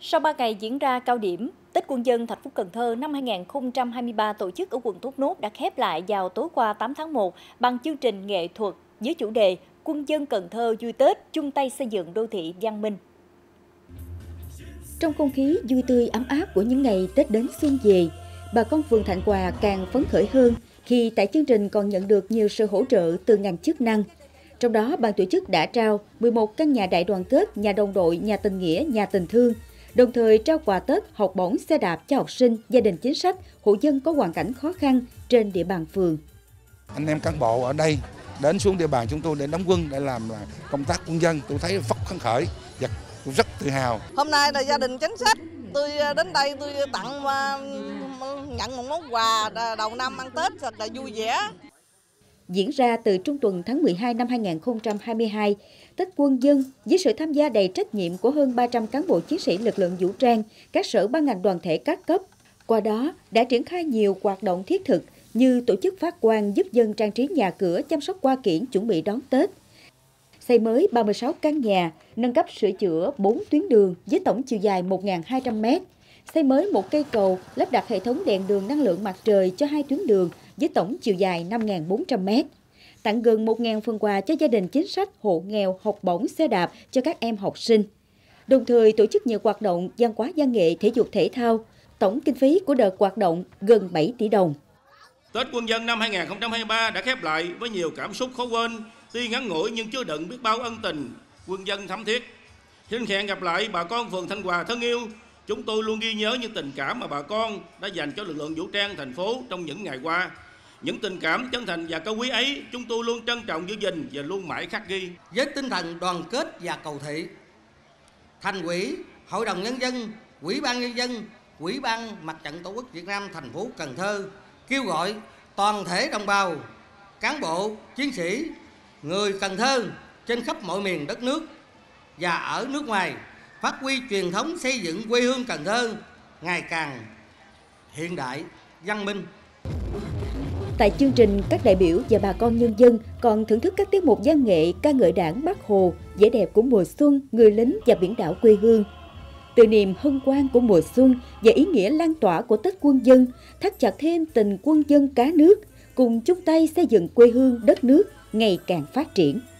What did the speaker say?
Sau 3 ngày diễn ra cao điểm, Tết Quân dân thành phố Cần Thơ năm 2023 tổ chức ở quận Thốt Nốt đã khép lại vào tối qua 8 tháng 1 bằng chương trình nghệ thuật dưới chủ đề Quân dân Cần Thơ vui Tết, chung tay xây dựng đô thị văn minh. Trong không khí vui tươi ấm áp của những ngày Tết đến xuân về, bà con phường Thạnh Hòa càng phấn khởi hơn khi tại chương trình còn nhận được nhiều sự hỗ trợ từ ngành chức năng. Trong đó, ban tổ chức đã trao 11 căn nhà đại đoàn kết, nhà đồng đội, nhà tình nghĩa, nhà tình thương, đồng thời trao quà Tết, học bổng, xe đạp cho học sinh, gia đình chính sách, hộ dân có hoàn cảnh khó khăn trên địa bàn phường. Anh em cán bộ ở đây đến xuống địa bàn chúng tôi để đóng quân, để làm là công tác quân dân, tôi thấy rất phấn khởi và rất tự hào. Hôm nay là gia đình chính sách, tôi đến đây tôi tặng nhận một món quà đầu năm ăn Tết thật là vui vẻ. Diễn ra từ trung tuần tháng 12 năm 2022, Tết Quân dân với sự tham gia đầy trách nhiệm của hơn 300 cán bộ chiến sĩ lực lượng vũ trang, các sở ban ngành đoàn thể các cấp. Qua đó đã triển khai nhiều hoạt động thiết thực như tổ chức phát quang giúp dân trang trí nhà cửa, chăm sóc hoa kiển chuẩn bị đón Tết, xây mới 36 căn nhà, nâng cấp sửa chữa 4 tuyến đường với tổng chiều dài 1.200 m, xây mới một cây cầu, lắp đặt hệ thống đèn đường năng lượng mặt trời cho 2 tuyến đường với tổng chiều dài 5.400 m, tặng gần 1.000 phần quà cho gia đình chính sách, hộ nghèo, học bổng, xe đạp cho các em học sinh. Đồng thời tổ chức nhiều hoạt động văn hóa văn nghệ, thể dục thể thao. Tổng kinh phí của đợt hoạt động gần 7 tỷ đồng. Tết Quân dân năm 2023 đã khép lại với nhiều cảm xúc khó quên, tuy ngắn ngủi nhưng chứa đựng biết bao ân tình, quân dân thắm thiết. Xin hẹn gặp lại bà con phường Thạnh Hòa thân yêu. Chúng tôi luôn ghi nhớ những tình cảm mà bà con đã dành cho lực lượng vũ trang thành phố trong những ngày qua. Những tình cảm chân thành và cao quý ấy, chúng tôi luôn trân trọng giữ gìn và luôn mãi khắc ghi. Với tinh thần đoàn kết và cầu thị, Thành ủy, Hội đồng Nhân dân, Ủy ban Nhân dân, Ủy ban Mặt trận Tổ quốc Việt Nam thành phố Cần Thơ kêu gọi toàn thể đồng bào, cán bộ, chiến sĩ, người Cần Thơ trên khắp mọi miền đất nước và ở nước ngoài phát huy truyền thống xây dựng quê hương Cần Thơ ngày càng hiện đại, văn minh. Tại chương trình, các đại biểu và bà con nhân dân còn thưởng thức các tiết mục văn nghệ ca ngợi Đảng, Bác Hồ, vẻ đẹp của mùa xuân, người lính và biển đảo quê hương. Từ niềm hân hoan của mùa xuân và ý nghĩa lan tỏa của Tết Quân dân, thắt chặt thêm tình quân dân cả nước, cùng chung tay xây dựng quê hương đất nước ngày càng phát triển.